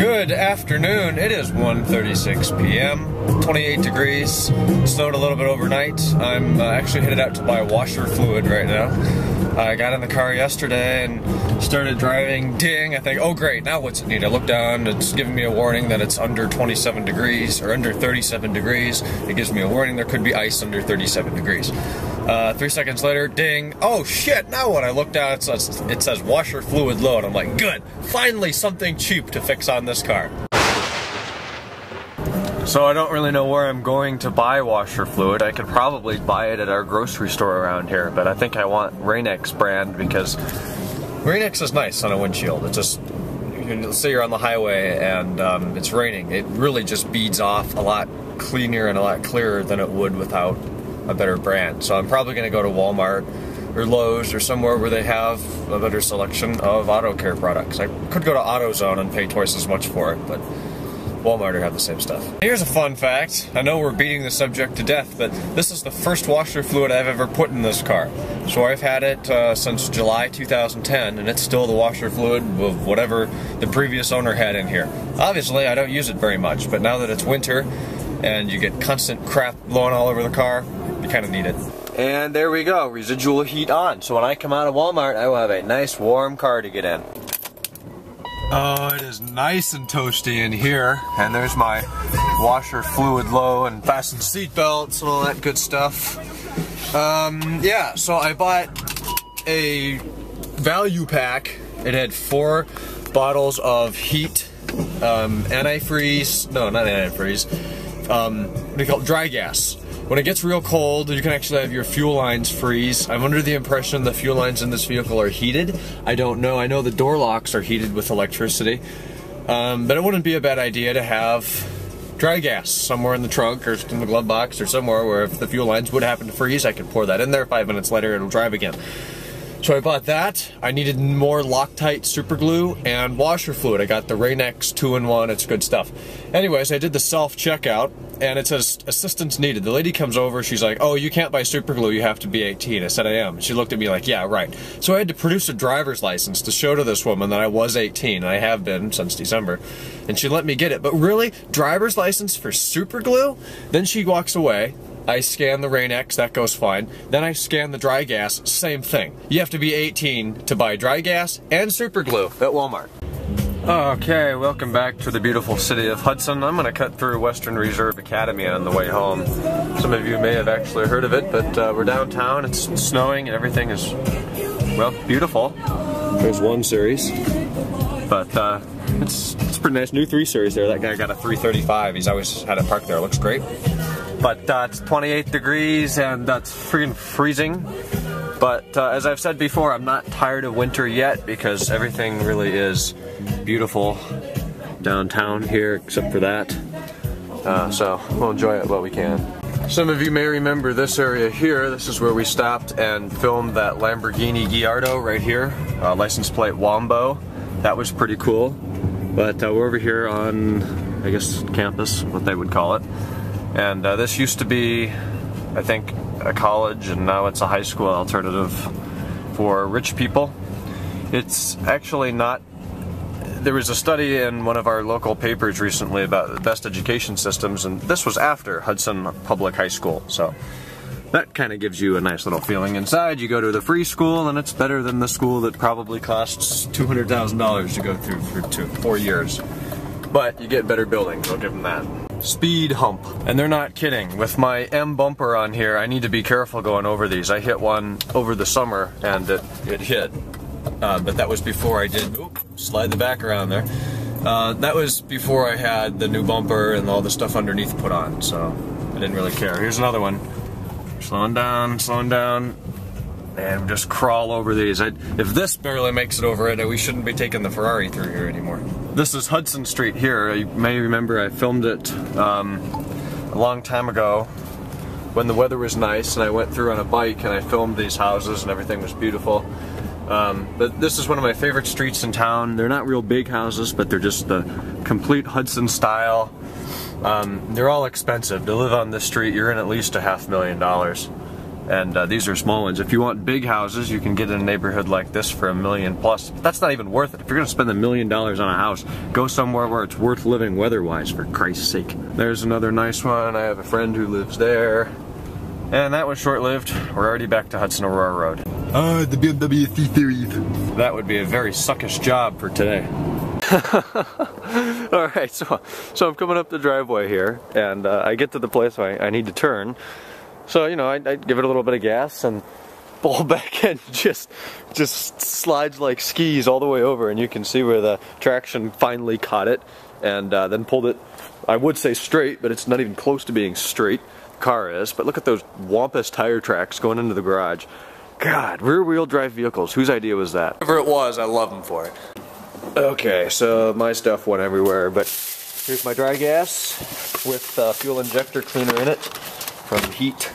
Good afternoon. It is 1:36 p.m., 28 degrees, snowed a little bit overnight. I'm actually headed out to buy washer fluid right now. I got in the car yesterday and started driving. Ding! I think, oh great, now what's it need? I look down, it's giving me a warning that it's under 27 degrees, or under 37 degrees. It gives me a warning there could be ice under 37 degrees. 3 seconds later, ding, oh shit, now when I look down, it says washer fluid low, and I'm like, good, finally something cheap to fix on this car. So I don't really know where I'm going to buy washer fluid. I could probably buy it at our grocery store around here, but I think I want Rain-X brand because Rain-X is nice on a windshield. It's just, let's say you're on the highway and it's raining, it really just beads off a lot cleaner and a lot clearer than it would without a better brand. So I'm probably going to go to Walmart or Lowe's or somewhere where they have a better selection of auto care products. I could go to AutoZone and pay twice as much for it, but Walmart or have the same stuff. Here's a fun fact. I know we're beating the subject to death, but this is the first washer fluid I've ever put in this car. So I've had it since July 2010, and it's still the washer fluid of whatever the previous owner had in here. Obviously, I don't use it very much, but now that it's winter and you get constant crap blowing all over the car, you kind of need it. And there we go, residual heat on. So when I come out of Walmart, I will have a nice warm car to get in. Oh, it is nice and toasty in here. And there's my washer fluid low and fasten seatbelts and all that good stuff. Yeah, so I bought a value pack. It had 4 bottles of heat, antifreeze, no, not antifreeze, they call it dry gas. When it gets real cold, you can actually have your fuel lines freeze. I'm under the impression the fuel lines in this vehicle are heated. I don't know. I know the door locks are heated with electricity. But it wouldn't be a bad idea to have dry gas somewhere in the trunk or in the glove box or somewhere where if the fuel lines would happen to freeze, I could pour that in there. 5 minutes later, it'll drive again. So I bought that. I needed more Loctite super glue and washer fluid. I got the Rain-X 2-in-1. It's good stuff. Anyways, I did the self-checkout, and it says, assistance needed. The lady comes over. She's like, oh, you can't buy super glue. You have to be 18. I said, I am. She looked at me like, yeah, right. So I had to produce a driver's license to show to this woman that I was 18. I have been since December. And she let me get it. But really? Driver's license for super glue? Then she walks away. I scan the Rain-X, that goes fine. Then I scan the dry gas, same thing. You have to be 18 to buy dry gas and super glue at Walmart. Okay, welcome back to the beautiful city of Hudson. I'm gonna cut through Western Reserve Academy on the way home. Some of you may have actually heard of it, but we're downtown, it's snowing, and everything is, well, beautiful. There's 1 series, but it's pretty nice. New 3 series there, that guy got a 335. He's always had it parked there, it looks great. But it's 28 degrees and that's freaking freezing. But as I've said before, I'm not tired of winter yet because everything really is beautiful downtown here except for that. So we'll enjoy it while we can. Some of you may remember this area here. This is where we stopped and filmed that Lamborghini Gallardo right here. License plate Wombo. That was pretty cool. But we're over here on, I guess, campus, what they would call it. And this used to be, I think, a college, and now it's a high school alternative for rich people. It's actually not. There was a study in one of our local papers recently about the best education systems, and this was after Hudson Public High School, so that kind of gives you a nice little feeling inside. You go to the free school, and it's better than the school that probably costs $200,000 to go through for 4 years. But you get better buildings, I'll give them that. Speed hump, and they're not kidding. With my M bumper on here, I need to be careful going over these. I hit one over the summer and it hit, but that was before I did, slide the back around there. That was before I had the new bumper and all the stuff underneath put on, so I didn't really care. Here's another one. Slowing down, and just crawl over these. If this barely makes it over it, we shouldn't be taking the Ferrari through here anymore. This is Hudson Street here. You may remember I filmed it a long time ago when the weather was nice and I went through on a bike and I filmed these houses and everything was beautiful. But this is one of my favorite streets in town. They're not real big houses, but they're just the complete Hudson style. They're all expensive. To live on this street, you're in at least $500,000. and these are small ones. If you want big houses, you can get in a neighborhood like this for $1 million plus. But that's not even worth it. If you're gonna spend $1 million on a house, go somewhere where it's worth living weather-wise, for Christ's sake. There's another nice one. I have a friend who lives there. And that was short-lived. We're already back to Hudson Aurora Road. Ah, the BMW C3. That would be a very suckish job for today. Alright, so I'm coming up the driveway here, and I get to the place where I need to turn. So, you know, I give it a little bit of gas, and pull back and just slides like skis all the way over, and you can see where the traction finally caught it, and then pulled it, I would say straight, but it's not even close to being straight, the car is. But look at those wampus tire tracks going into the garage. God, rear-wheel drive vehicles, whose idea was that? Whatever it was, I love them for it. Okay, so my stuff went everywhere, but here's my dry gas with fuel injector cleaner in it from heat.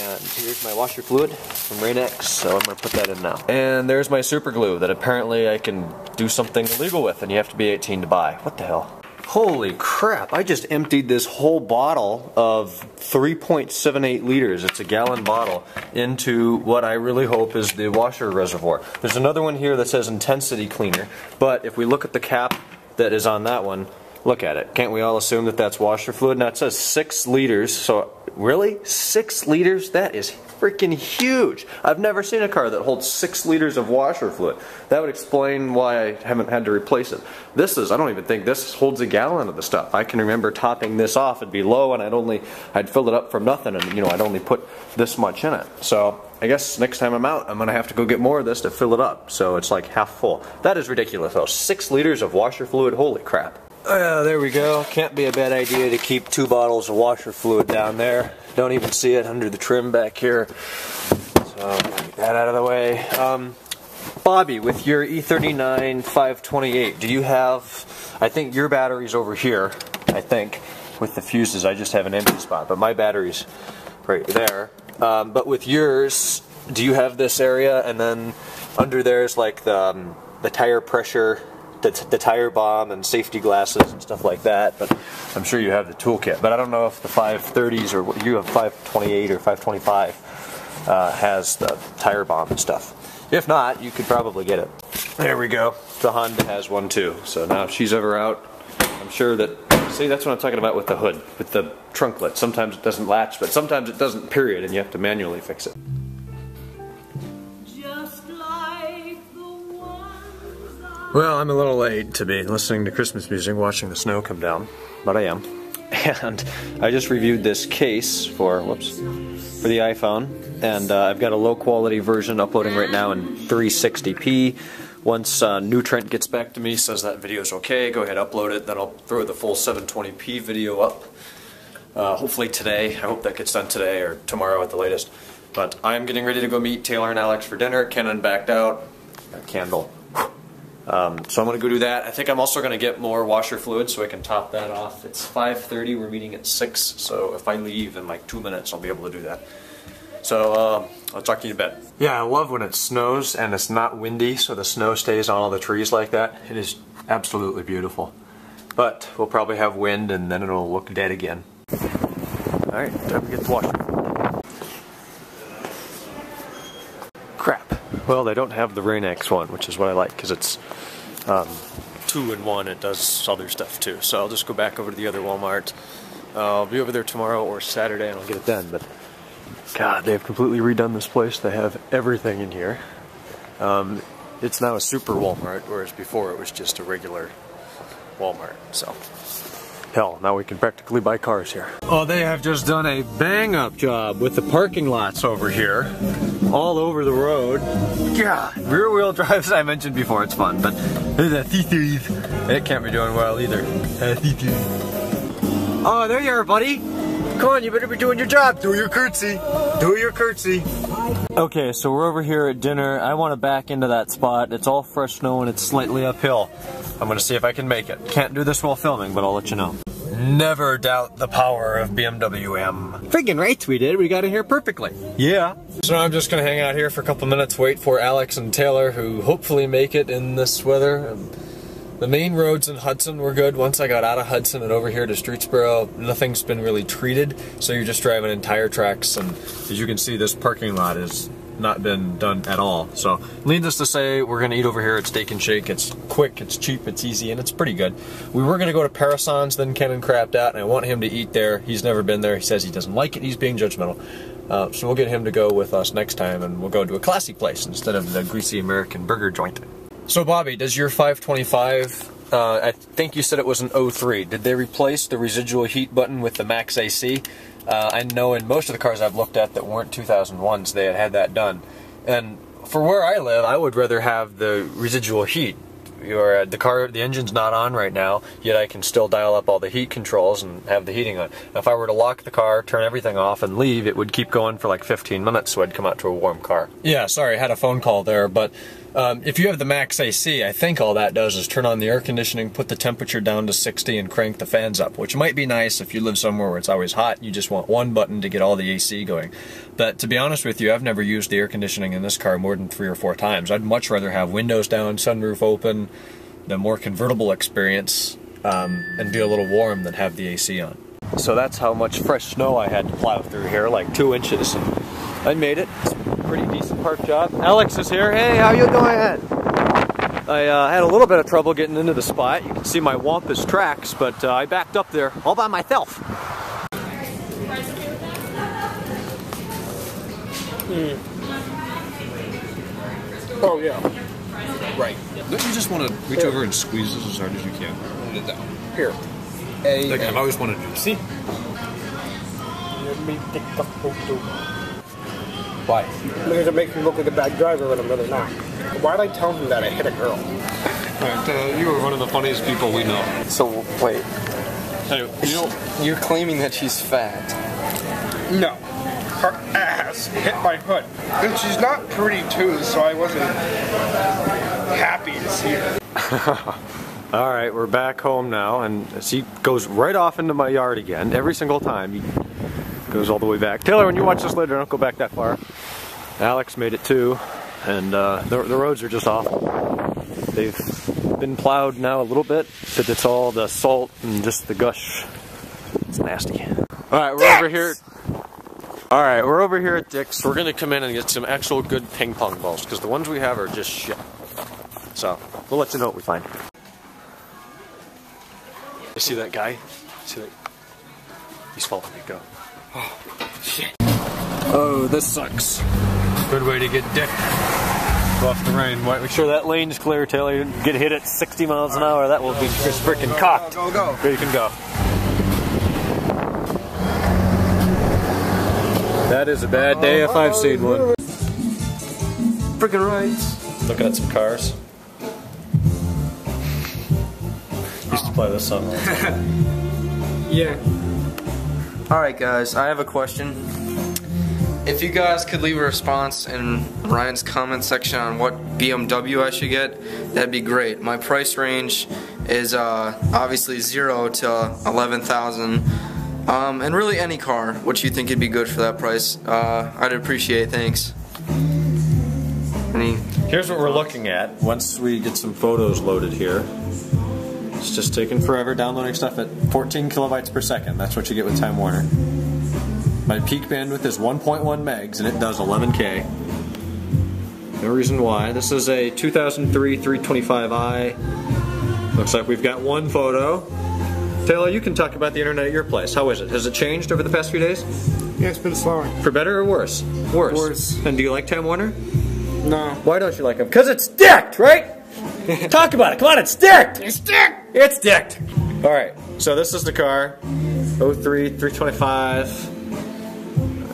And here's my washer fluid from Rain-X, so I'm gonna put that in now. And there's my super glue that apparently I can do something illegal with, and you have to be 18 to buy. What the hell? Holy crap, I just emptied this whole bottle of 3.78 liters, it's a gallon bottle, into what I really hope is the washer reservoir. There's another one here that says intensity cleaner, but if we look at the cap that is on that one, look at it. Can't we all assume that that's washer fluid? Now it says 6 liters, so really? 6 liters? That is freaking huge. I've never seen a car that holds 6 liters of washer fluid. That would explain why I haven't had to replace it. This is, I don't even think this holds a gallon of the stuff. I can remember topping this off, it'd be low, and I'd fill it up from nothing, and you know, I'd only put this much in it. So I guess next time I'm out, I'm gonna have to go get more of this to fill it up. So it's like half full. That is ridiculous though. 6 liters of washer fluid, holy crap. There we go. Can't be a bad idea to keep 2 bottles of washer fluid down there. Don't even see it under the trim back here. So, get that out of the way. Bobby, with your E39 528, do you have... I think your battery's over here, I think, with the fuses. I just have an empty spot, but my battery's right there. But with yours, do you have this area? And then under there's like the tire pressure... The tire bomb and safety glasses and stuff like that, but I'm sure you have the toolkit. But I don't know if the 530s or what you have, 528 or 525, has the tire bomb and stuff. If not, you could probably get it. There we go. The Honda has one too. So now if she's ever out, I'm sure that. See, that's what I'm talking about with the hood, with the trunklet. Sometimes it doesn't latch, but sometimes it doesn't. Period, and you have to manually fix it. Well, I'm a little late to be listening to Christmas music, watching the snow come down, but I am. And I just reviewed this case for the iPhone, and I've got a low-quality version uploading right now in 360p. Once New Trent gets back to me, says that video's okay, go ahead, upload it, then I'll throw the full 720p video up, hopefully today. I hope that gets done today or tomorrow at the latest. But I'm getting ready to go meet Taylor and Alex for dinner. Kenan backed out. Candle. So I'm going to go do that. I think I'm also going to get more washer fluid so I can top that off. It's 5:30, we're meeting at 6, so if I leave in like 2 minutes I'll be able to do that. So I'll talk to you in a bit. Yeah, I love when it snows and it's not windy, so the snow stays on all the trees like that. It is absolutely beautiful. But we'll probably have wind and then it'll look dead again. Alright, time to get the washer fluid. Crap. Well, they don't have the Rain-X one, which is what I like, because it's 2-in-1, it does other stuff too. So I'll just go back over to the other Walmart. I'll be over there tomorrow or Saturday and I'll get it done, but God, they've completely redone this place. They have everything in here. It's now a super Walmart, whereas before it was just a regular Walmart, so. Hell, now we can practically buy cars here. Oh, they have just done a bang-up job with the parking lots over here, all over the road. Yeah, rear-wheel drives I mentioned before, it's fun, but it can't be doing well either. Oh, there you are, buddy. Come on, you better be doing your job. Do your curtsy. Do your curtsy. Okay, so we're over here at dinner. I want to back into that spot. It's all fresh snow and it's slightly uphill. I'm going to see if I can make it. Can't do this while filming, but I'll let you know. Never doubt the power of BMW M. Friggin' right we did. We got it here perfectly. Yeah. So now I'm just going to hang out here for a couple minutes, wait for Alex and Taylor, who hopefully make it in this weather. The main roads in Hudson were good. Once I got out of Hudson and over here to Streetsboro, nothing's been really treated, so you're just driving entire tracks, and as you can see, this parking lot has not been done at all. So needless to say, we're gonna eat over here at Steak and Shake. It's quick, it's cheap, it's easy, and it's pretty good. We were gonna go to Parasons, then Kenan crapped out, and I want him to eat there. He's never been there, he says he doesn't like it, he's being judgmental. So we'll get him to go with us next time, and we'll go to a classy place instead of the greasy American burger joint. So Bobby, does your 525, I think you said it was an 03, did they replace the residual heat button with the max AC? I know in most of the cars I've looked at that weren't 2001s, they had that done. And for where I live, I would rather have the residual heat. The engine's not on right now, yet I can still dial up all the heat controls and have the heating on. If I were to lock the car, turn everything off, and leave, it would keep going for like 15 minutes, so I'd come out to a warm car. Yeah, sorry, I had a phone call there, but if you have the max AC, I think all that does is turn on the air conditioning, put the temperature down to 60, and crank the fans up, which might be nice if you live somewhere where it's always hot, you just want one button to get all the AC going. But to be honest with you, I've never used the air conditioning in this car more than 3 or 4 times. I'd much rather have windows down, sunroof open, the more convertible experience, and be a little warm than have the AC on. So that's how much fresh snow I had to plow through here, like 2 inches. And I made it. It's a pretty decent park job. Alex is here. Hey, how you doing? I had a little bit of trouble getting into the spot. You can see my wampus tracks, but I backed up there all by myself. Mm. Oh yeah. Right. Don't you just want to reach over and squeeze this as hard as you can? Here. Like I've always wanted to do. See? Let me take the photo. Why? Because it makes me look like a bad driver when I'm really not. Why'd I tell him that I hit a girl? Right, you were one of the funniest people we know. So, wait. Anyway, you know, you're claiming that she's fat. No. Her ass hit my hood. And she's not pretty too, so I wasn't happy to see her. Alright, we're back home now, and she goes right off into my yard again, every single time. He goes all the way back. Taylor, when you watch this later, don't go back that far. Alex made it too, and the roads are just awful. They've been plowed now a little bit, but it's all the salt and just the gush. It's nasty. Alright, we're over here. Alright, we're over here at Dick's. We're gonna come in and get some actual good ping pong balls, because the ones we have are just shit. So, we'll let you know what we find. You see that guy? See that? He's following me, go. Oh, shit. Oh, this sucks. Good way to get dick off the rain. Make sure that lane's clear, Taylor. You get hit at 60 miles an hour, that will be just freaking cocked. Go, go, go. There you can go. That is a bad day if I've seen one. Freaking right. Looking at some cars. Used to play this song all the time. Yeah. Alright guys, I have a question. If you guys could leave a response in Ryan's comment section on what BMW I should get, that'd be great. My price range is obviously 0 to 11,000. And really any car, what you think would be good for that price. I'd appreciate it, thanks. Here's what we're looking at once we get some photos loaded here. It's just taking forever downloading stuff at 14 kilobytes per second. That's what you get with Time Warner. My peak bandwidth is 1.1 megs and it does 11K. No reason why. This is a 2003 325i. Looks like we've got one photo. Taylor, you can talk about the internet at your place. How is it? Has it changed over the past few days? Yeah, it's been slower. For better or worse? Worse. Worse. And do you like Time Warner? No. Why don't you like him? Because it's dicked, right? Talk about it. Come on, it's dicked! It's dicked! It's dicked! Alright, so this is the car. 03, 325.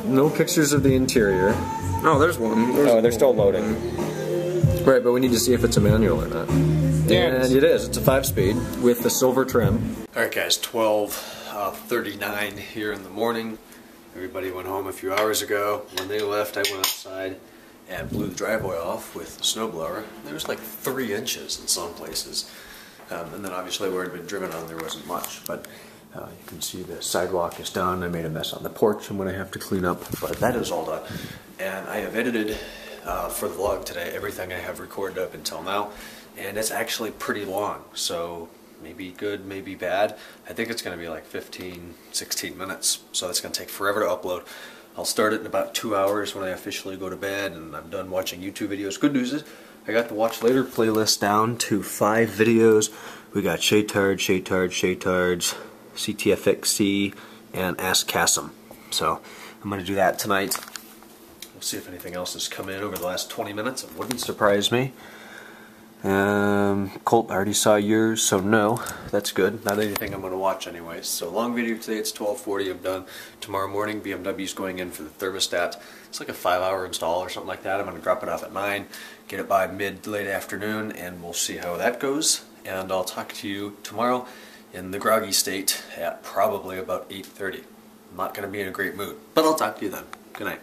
No pictures of the interior. Oh, there's one. Oh, they're still loading. Right, but we need to see if it's a manual or not. Yeah, and it is. It's a 5-speed with the silver trim. Alright guys, 12:39 here in the morning. Everybody went home a few hours ago. When they left, I went outside and blew the driveway off with the snowblower. There was like 3 inches in some places. And then obviously where it had been driven on there wasn't much, but you can see the sidewalk is done. I made a mess on the porch I'm going to have to clean up, but that is all done. And I have edited for the vlog today everything I have recorded up until now. and it's actually pretty long, so maybe good, maybe bad. I think it's going to be like 15, 16 minutes, so that's going to take forever to upload. I'll start it in about 2 hours when I officially go to bed and I'm done watching YouTube videos. Good news is I got the Watch Later playlist down to 5 videos. We got Shaytards, CTFXC, and Ask Kassam. So I'm going to do that tonight. We'll see if anything else has come in over the last 20 minutes. It wouldn't surprise me. Colt, I already saw yours, so no, that's good. Not anything I'm going to watch anyways. So long video today, it's 12:40, I'm done. Tomorrow morning, BMW's going in for the thermostat. It's like a 5-hour install or something like that. I'm going to drop it off at 9, get it by mid-late afternoon, and we'll see how that goes. And I'll talk to you tomorrow in the groggy state at probably about 8:30. I'm not going to be in a great mood, but I'll talk to you then. Good night.